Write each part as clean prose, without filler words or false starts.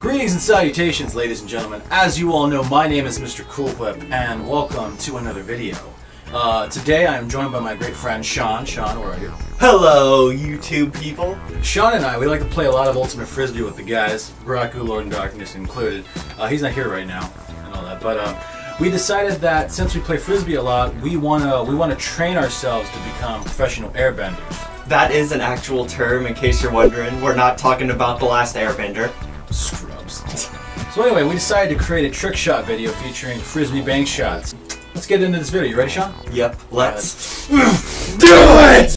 Greetings and salutations, ladies and gentlemen. As you all know, my name is Mr. Cool Whip, and welcome to another video. Today I am joined by my great friend Sean. Sean, where are you? Hello, YouTube people! Sean and I, we like to play a lot of Ultimate Frisbee with the guys, Baraku, Lord and Darkness included. He's not here right now, and all that, but we decided that since we play Frisbee a lot, we wanna train ourselves to become professional airbenders. That is an actual term, in case you're wondering. We're not talking about The Last Airbender. Scrubs. So anyway, we decided to create a trick shot video featuring Frisbee bank shots. Let's get into this video. You ready, Sean? Yep. Let's do it!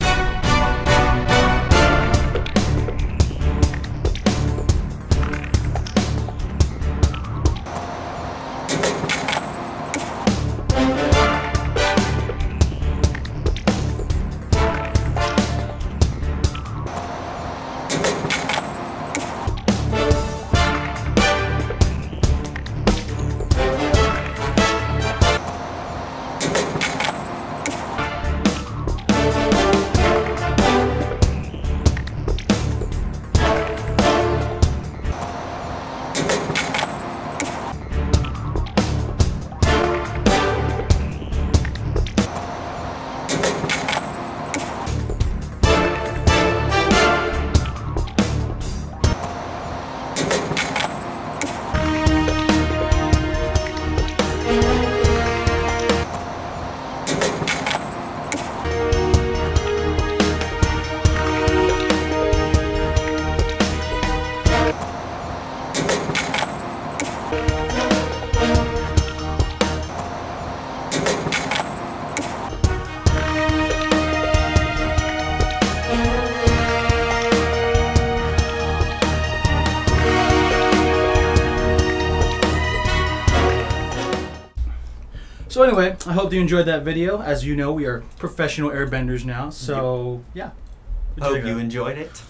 So anyway, I hope you enjoyed that video. As you know, we are professional airbenders now, so yeah. Hope you enjoyed it.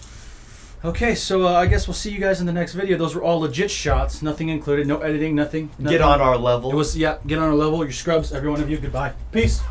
Okay, so I guess we'll see you guys in the next video. Those were all legit shots, nothing included, no editing, nothing. Get on our level. It was, yeah, get on our level, your scrubs, every one of you, goodbye. Peace.